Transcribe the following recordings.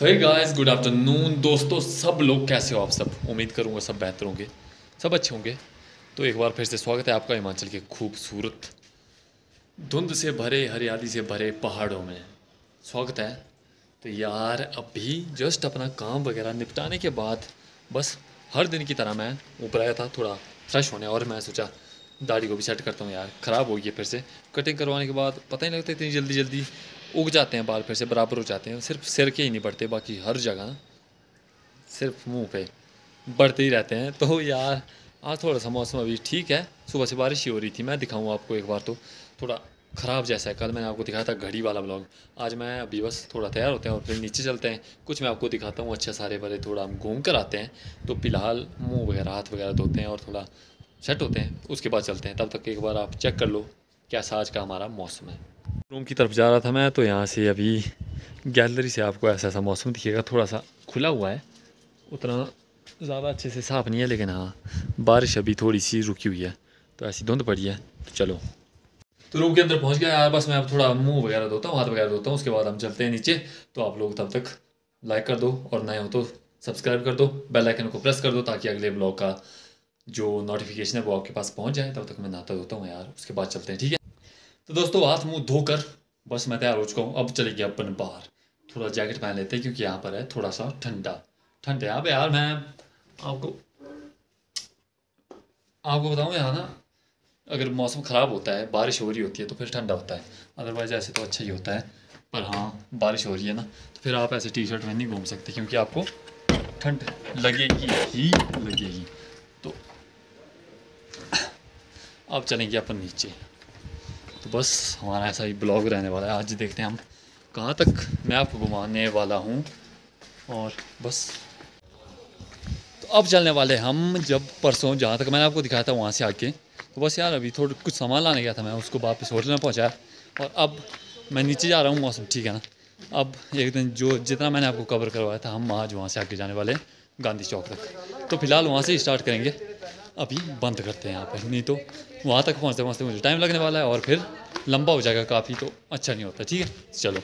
सही guys, good afternoon दोस्तों। सब लोग कैसे हो आप सब? उम्मीद करूंगा सब बेहतर होंगे, सब अच्छे होंगे। तो एक बार फिर से स्वागत है आपका हिमाचल के खूबसूरत धुंध से भरे, हरियाली से भरे पहाड़ों में स्वागत है। तो यार अभी जस्ट अपना काम वगैरह निपटाने के बाद बस हर दिन की तरह मैं ऊपर आया था थोड़ा फ्रेश होने, और मैं सोचा दाढ़ी को भी सेट करता हूँ। यार ख़राब हो गई है फिर से, कटिंग करवाने के बाद पता ही नहीं लगता इतनी जल्दी जल्दी उग जाते हैं बाल, फिर से बराबर हो जाते हैं। सिर्फ सिर के ही नहीं बढ़ते, बाकी हर जगह सिर्फ मुंह पे बढ़ते ही रहते हैं। तो यार आज थोड़ा सा मौसम अभी ठीक है, सुबह से बारिश ही हो रही थी। मैं दिखाऊँ आपको एक बार, तो थोड़ा ख़राब जैसा है। कल मैंने आपको दिखाया था घड़ी वाला ब्लॉग। आज मैं अभी बस थोड़ा तैयार होते हैं और फिर नीचे चलते हैं, कुछ मैं आपको दिखाता हूँ अच्छा सारे भरे, थोड़ा हम घूम कर आते हैं। तो फिलहाल मुँह वगैरह हाथ वगैरह धोते हैं और थोड़ा सेट होते हैं, उसके बाद चलते हैं। तब तक एक बार आप चेक कर लो कैसा आज का हमारा मौसम है। रूम की तरफ जा रहा था मैं, तो यहाँ से अभी गैलरी से आपको ऐसा ऐसा मौसम दिखेगा। थोड़ा सा खुला हुआ है, उतना ज़्यादा अच्छे से साफ नहीं है, लेकिन हाँ बारिश अभी थोड़ी सी रुकी हुई है, तो ऐसी धुंध पड़ी है। तो चलो, तो रूम के अंदर पहुँच गया यार। बस मैं अब थोड़ा मुँह वगैरह धोता हूँ, हाथ वगैरह धोता हूँ, उसके बाद हम चलते हैं नीचे। तो आप लोग तब तक लाइक कर दो और नए हो तो सब्सक्राइब कर दो, बेल आइकन को प्रेस कर दो ताकि अगले ब्लॉग का जो नोटिफिकेशन है वो आपके पास पहुँच जाए। तब तक मैं नहाता धोता हूँ यार, उसके बाद चलते हैं, ठीक है। तो दोस्तों हाथ मुंह धोकर बस मैं तैयार हो चुका हूँ। अब चलेगी अपन बाहर, थोड़ा जैकेट पहन लेते हैं क्योंकि यहाँ पर है थोड़ा सा ठंडा ठंड है यहाँ पे। यार मैं आपको बताऊँ, यहाँ ना अगर मौसम ख़राब होता है, बारिश हो रही होती है तो फिर ठंडा होता है, अदरवाइज ऐसे तो अच्छा ही होता है। पर हाँ बारिश हो रही है ना, तो फिर आप ऐसे टी शर्ट में नहीं घूम सकते क्योंकि आपको ठंड लगेगी ही लगेगी। तो अब चलेंगे अपन नीचे। तो बस हमारा ऐसा ही ब्लॉग रहने वाला है आज, देखते हैं हम कहाँ तक मैं आपको घुमाने वाला हूँ। और बस तो अब चलने वाले हम, जब परसों जहाँ तक मैंने आपको दिखाया था वहाँ से आके, तो बस यार अभी थोड़ा कुछ सामान लाने गया था मैं, उसको वापस होटल में पहुँचाया और अब मैं नीचे जा रहा हूँ। मौसम ठीक है ना, अब एक दिन जो जितना मैंने आपको कवर करवाया था, हम आज वहाँ से आके जाने वाले हैं गांधी चौक तक। तो फिलहाल वहाँ से स्टार्ट करेंगे, अभी बंद करते हैं यहाँ पर, नहीं तो वहाँ तक पहुँचते पहुँचते मुझे टाइम लगने वाला है और फिर लंबा हो जाएगा काफ़ी, तो अच्छा नहीं होता। ठीक है चलो।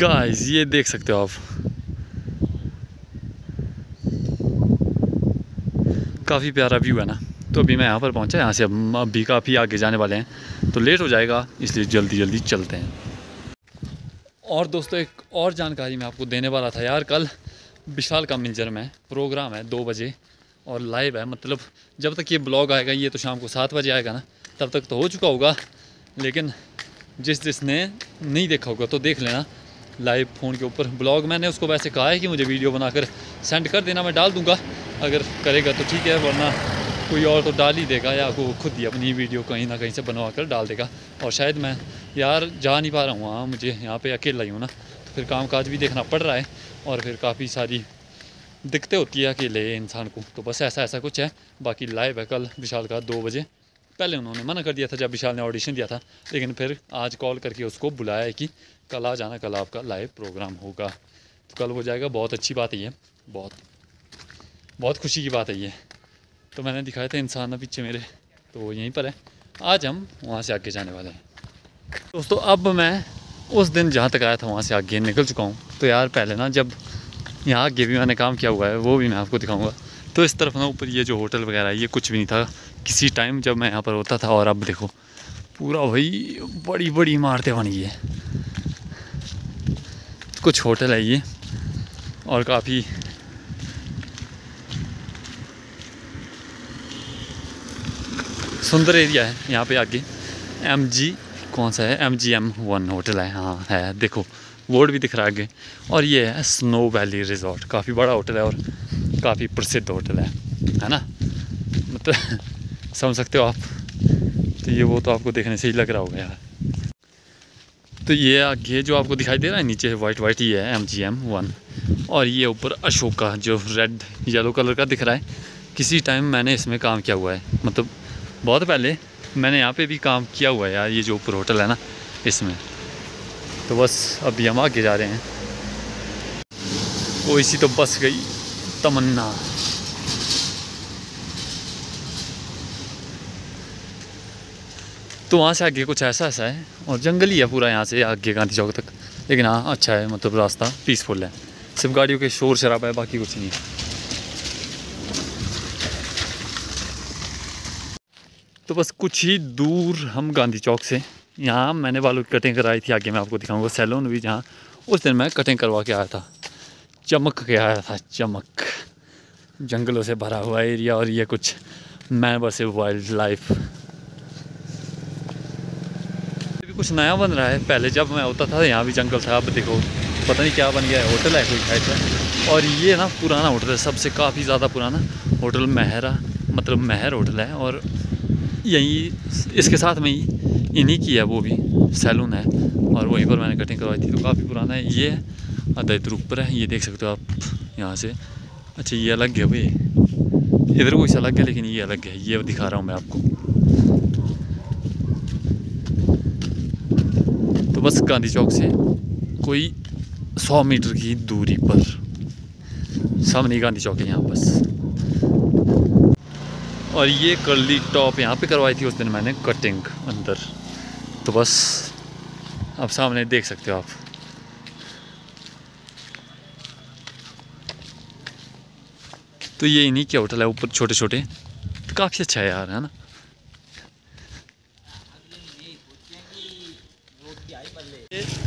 गाइस ये देख सकते हो आप, काफ़ी प्यारा व्यू है ना। तो अभी मैं यहाँ पर पहुँचा, यहाँ से हम अभी काफ़ी आगे जाने वाले हैं, तो लेट हो जाएगा, इसलिए जल्दी जल्दी चलते हैं। और दोस्तों एक और जानकारी मैं आपको देने वाला था यार, कल विशाल का मिंजर में प्रोग्राम है 2 बजे और लाइव है। मतलब जब तक ये ब्लॉग आएगा, ये तो शाम को 7 बजे आएगा ना, तब तक तो हो चुका होगा, लेकिन जिसने नहीं देखा होगा तो देख लेना लाइव फ़ोन के ऊपर ब्लॉग। मैंने उसको वैसे कहा है कि मुझे वीडियो बनाकर सेंड कर देना, मैं डाल दूँगा, अगर करेगा तो ठीक है, वरना कोई और तो डाल ही देगा या वो खुद ही अपनी वीडियो कहीं ना कहीं से बनवा कर डाल देगा। और शायद मैं यार जा नहीं पा रहा हूँ, हाँ मुझे यहाँ पे अकेला ही हूँ ना, तो फिर काम काज भी देखना पड़ रहा है और फिर काफ़ी सारी दिक्कतें होती है अकेले इंसान को। तो बस ऐसा ऐसा कुछ है, बाकी लाइव है कल विशाल का 2 बजे। पहले उन्होंने मना कर दिया था जब विशाल ने ऑडिशन दिया था, लेकिन फिर आज कॉल करके उसको बुलाया है कि कल आ जाना, कल आपका लाइव प्रोग्राम होगा। तो कल हो जाएगा, बहुत अच्छी बात है ये, बहुत बहुत खुशी की बात है ये। तो मैंने दिखाया था इंसान ना पीछे मेरे, तो यहीं पर है, आज हम वहाँ से आगे जाने वाले हैं। दोस्तों अब मैं उस दिन जहाँ तक आया था वहाँ से आगे निकल चुका हूँ। तो यार पहले ना जब यहाँ आगे भी मैंने काम किया हुआ है वो भी मैं आपको दिखाऊंगा। तो इस तरफ ना ऊपर ये जो होटल वगैरह ये कुछ भी नहीं था किसी टाइम जब मैं यहाँ पर होता था, और अब देखो पूरा वही बड़ी बड़ी इमारतें बनी है। कुछ होटल है ये और काफ़ी सुंदर एरिया है यहाँ पे आगे। MG कौन सा है, MGM 1 होटल है, हाँ है, देखो बोर्ड भी दिख रहा है आगे। और ये है स्नो वैली रिजॉर्ट, काफ़ी बड़ा होटल है और काफ़ी प्रसिद्ध होटल है ना, मतलब समझ सकते हो आप। तो ये वो तो आपको देखने से ही लग रहा होगा यार। तो ये आगे जो आपको दिखाई दे रहा है नीचे वाइट वाइट ही है MGM 1, और ये ऊपर अशोका जो रेड येलो कलर का दिख रहा है, किसी टाइम मैंने इसमें काम किया हुआ है, मतलब बहुत पहले मैंने यहाँ पे भी काम किया हुआ है यार, ये जो ऊपर होटल है ना इसमें। तो बस अभी हम आगे जा रहे हैं। वो इसी तो बस गई तमन्ना, तो वहाँ से आगे कुछ ऐसा ऐसा है और जंगल ही है पूरा यहाँ से आगे गांधी चौक तक। लेकिन हाँ अच्छा है, मतलब रास्ता पीसफुल है, सिर्फ गाड़ियों के शोर शराबा है, बाकी कुछ नहीं। तो बस कुछ ही दूर हम गांधी चौक से, यहाँ मैंने बालों की कटिंग कराई थी, आगे मैं आपको दिखाऊंगा सैलून भी, जहाँ उस दिन मैं कटिंग करवा के आया था। चमक के आया था, चमक। जंगलों से भरा हुआ एरिया और ये कुछ मैं बस वाइल्ड लाइफ। कुछ नया बन रहा है, पहले जब मैं होता था यहाँ भी जंगल था, अब देखो पता नहीं क्या बन गया है, होटल है कोई खाई का। और ये ना पुराना होटल है, सबसे काफ़ी ज़्यादा पुराना होटल महरा, मतलब महर होटल है, और यहीं इसके साथ में ही इन्हीं की है वो भी सैलून है, और वहीं पर मैंने कटिंग करवाई थी, तो काफ़ी पुराना है। ये अदैत रूप पर है, ये देख सकते हो आप यहाँ से। अच्छा ये अलग है भाई, इधर कोई अलग है लेकिन ये अलग है, ये दिखा रहा हूँ मैं आपको। तो बस गांधी चौक से कोई 100 मीटर की दूरी पर सामने गांधी चौक है यहाँ बस। और ये कर्ली टॉप यहाँ पे करवाई थी उस दिन मैंने कटिंग अंदर, तो बस आप सामने देख सकते हो आप। तो ये इन्हीं के होटल है, ऊपर छोटे छोटे, काफ़ी अच्छा है यार, है ना।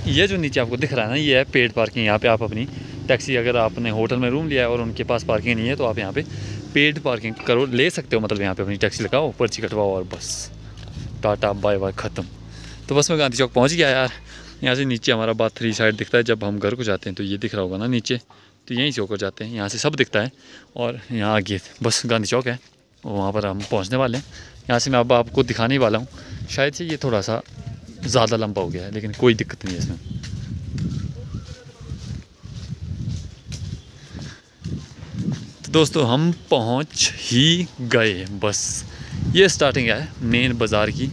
ये जो नीचे आपको दिख रहा है ना, ये है पेड पार्किंग। यहाँ पे आप अपनी टैक्सी, अगर आपने होटल में रूम लिया है और उनके पास पार्किंग नहीं है, तो आप यहाँ पे पेड पार्किंग करो, ले सकते हो। मतलब यहाँ पे अपनी टैक्सी लगाओ, पर्ची कटवाओ और बस टाटा बाय बाय ख़त्म। तो बस मैं गांधी चौक पहुँच गया यार। यहाँ से नीचे हमारा बाथरी साइड दिखता है, जब हम घर को जाते हैं तो ये दिख रहा होगा ना नीचे, तो यहीं से होकर जाते हैं, यहाँ से सब दिखता है। और यहाँ आगे बस गांधी चौक है, वहाँ पर हम पहुँचने वाले हैं। यहाँ से मैं अब आपको दिखाने वाला हूँ, शायद से ये थोड़ा सा ज़्यादा लंबा हो गया है लेकिन कोई दिक्कत नहीं है इसमें। तो दोस्तों हम पहुंच ही गए, बस ये स्टार्टिंग है मेन बाज़ार की।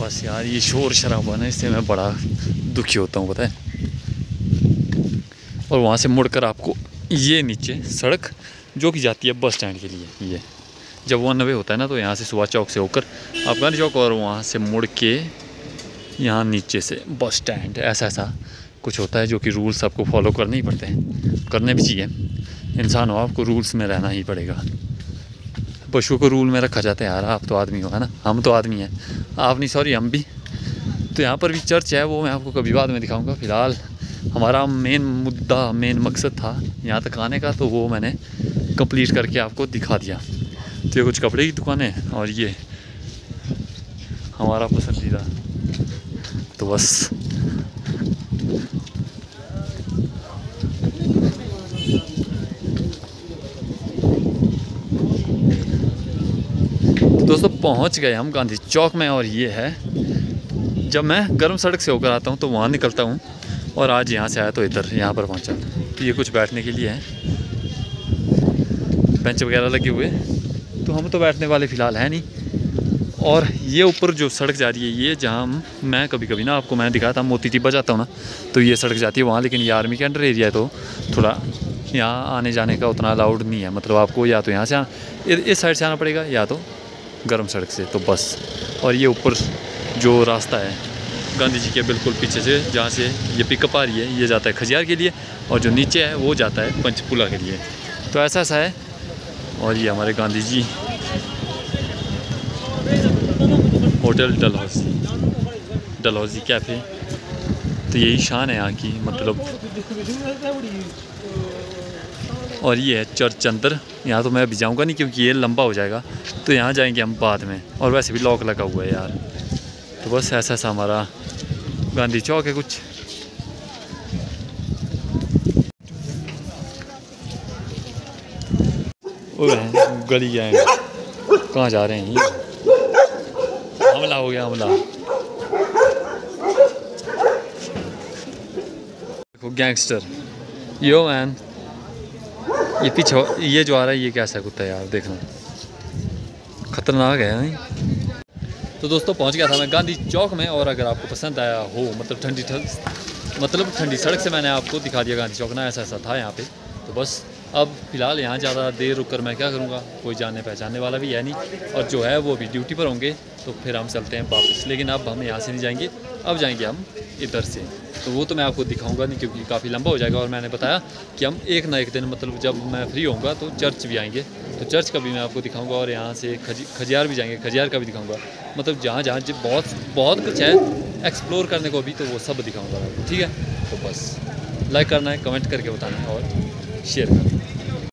बस यार ये शोर शराबा ना, इससे मैं बड़ा दुखी होता हूँ पता है। और वहाँ से मुड़कर आपको ये नीचे सड़क जो कि जाती है बस स्टैंड के लिए, ये जब 1 वे होता है ना, तो यहाँ से सुभाष चौक से होकर आप गांधी चौक और वहाँ से मुड़ के यहाँ नीचे से बस स्टैंड, ऐसा ऐसा कुछ होता है जो कि रूल्स आपको फॉलो करने ही पड़ते हैं, करने भी चाहिए। इंसान हो आपको रूल्स में रहना ही पड़ेगा। पशुओं को रूल में रखा जाता है यार, आप तो आदमी हो, है ना, हम तो आदमी हैं, आप नहीं, सॉरी हम भी। तो यहाँ पर भी चर्च है, वो मैं आपको कभी बाद में दिखाऊँगा। फ़िलहाल हमारा मेन मुद्दा, मेन मकसद था यहाँ तक आने का, तो वो मैंने कंप्लीट करके आपको दिखा दिया। तो ये कुछ कपड़े की दुकान है और ये हमारा पसंदीदा। तो बस दोस्तों पहुंच गए हम गांधी चौक में, और ये है जब मैं गर्म सड़क से होकर आता हूं तो वहां निकलता हूं, और आज यहां से आया तो इधर यहां पर पहुंचा। तो ये कुछ बैठने के लिए है, बेंच वगैरह लगे हुए, तो हम तो बैठने वाले फ़िलहाल है नहीं। और ये ऊपर जो सड़क जा रही है, ये जहाँ मैं कभी कभी ना आपको मैंने दिखाया था मोती टिब्बा जाता हूँ ना, तो ये सड़क जाती है वहाँ। लेकिन ये आर्मी के अंडर एरिया है, तो थोड़ा यहाँ आने जाने का उतना अलाउड नहीं है, मतलब आपको या तो यहाँ से इस साइड से आना पड़ेगा या तो गर्म सड़क से। तो बस, और ये ऊपर जो रास्ता है गांधी जी के बिल्कुल पीछे से, जहाँ से ये पिकअप आ रही है, ये जाता है खजियार के लिए, और जो नीचे है वो जाता है पंचपुला के लिए। तो ऐसा ऐसा है, और ये हमारे Gandhi ji hotel Dalhousie, Dalhousie cafe. तो यही शान है यहाँ की, मतलब। और ये है चर्च अंदर, यहाँ तो मैं अभी जाऊँगा नहीं क्योंकि ये लंबा हो जाएगा, तो यहाँ जाएंगे हम बाद में, और वैसे भी लॉक लगा हुआ है यार। तो बस ऐसा ऐसा हमारा गांधी चौक है कुछ। गली गए, कहाँ जा रहे हैं, हमला हो गया, हमला। देखो गैंगस्टर, यो मैन, ये पीछे ये जो आ रहा है, ये कैसा कुत्ता है यार, देखना खतरनाक है नहीं। तो दोस्तों पहुंच गया था मैं गांधी चौक में, और अगर आपको पसंद आया हो, मतलब ठंडी सड़क से मैंने आपको दिखा दिया गांधी चौक ना, ऐसा ऐसा था यहाँ पे। तो बस अब फ़िलहाल यहाँ ज़्यादा देर रुककर मैं क्या करूँगा, कोई जाने पहचानने वाला भी है नहीं और जो है वो भी ड्यूटी पर होंगे, तो फिर हम चलते हैं वापस। लेकिन अब हम यहाँ से नहीं जाएंगे, अब जाएंगे हम इधर से, तो वो तो मैं आपको दिखाऊंगा नहीं क्योंकि काफ़ी लंबा हो जाएगा। और मैंने बताया कि हम एक ना एक दिन मतलब जब मैं फ्री होऊंगा तो चर्च भी आएंगे, तो चर्च का भी मैं आपको दिखाऊंगा और यहाँ से खजियार भी जाएंगे, खजियार का भी दिखाऊंगा। मतलब जहाँ जहाँ बहुत कुछ है एक्सप्लोर करने को भी, तो वो सब दिखाऊँगा। ठीक है, तो बस लाइक करना है, कमेंट करके बताना है और शेयर करना है।